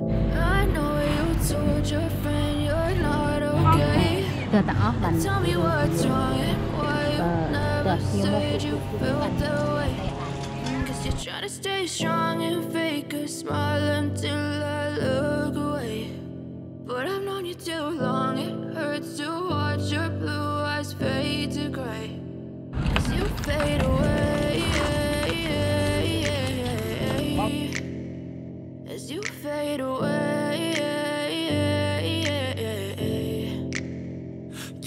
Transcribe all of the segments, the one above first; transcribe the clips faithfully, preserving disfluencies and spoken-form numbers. I know you told your friend you're not okay. Tell me what's wrong and why you never said you felt that way. Cause you're trying to stay strong and fake a smile until I look away. But I've known you too long, it hurts to watch your blue eyes fade to grey. Cause you fade away, as you fade away.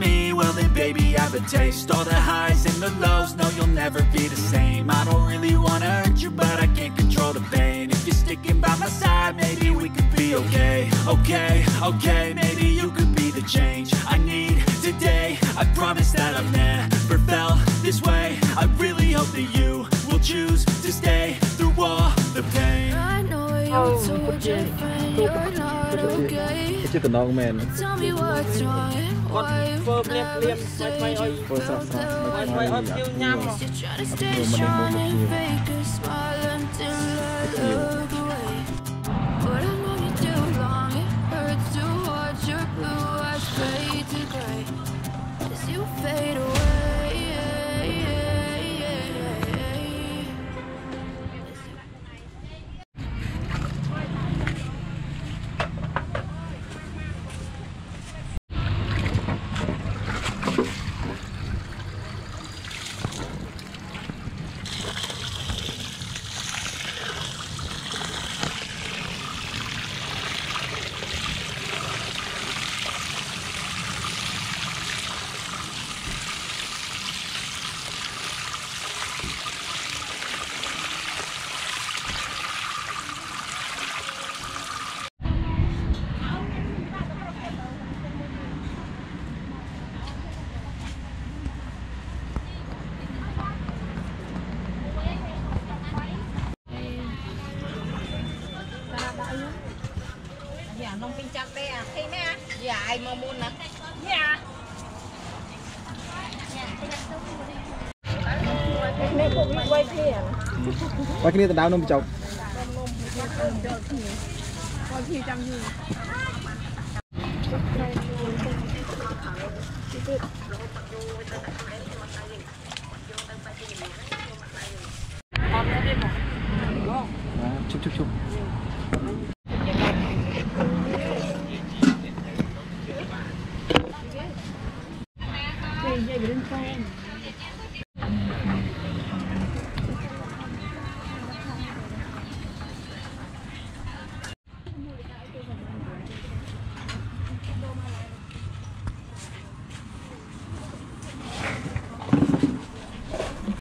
me? Well then baby I have a taste. All the highs and the lows, no, you'll never be the same. I don't really wanna hurt you, but I can't control the pain. If you're sticking by my side, maybe we could be okay. Okay, okay, maybe you could be the change I need today. I promise that I've never felt this way. I really hope that you will choose to stay through all the pain. I know you told your friend you're not okay. Tell me what's wrong. Why you never said you felt that way? Cause you're trying to stay strong and fake a smile until I look away. But I've known you too long, it hurts to watch your blue eyes fade to grey. As you fade quay cái này tao đào nôm chậu. Chụp chụp chụp. Hãy subscribe cho kênh Ghiền Mì Gõ để không bỏ lỡ những video hấp dẫn.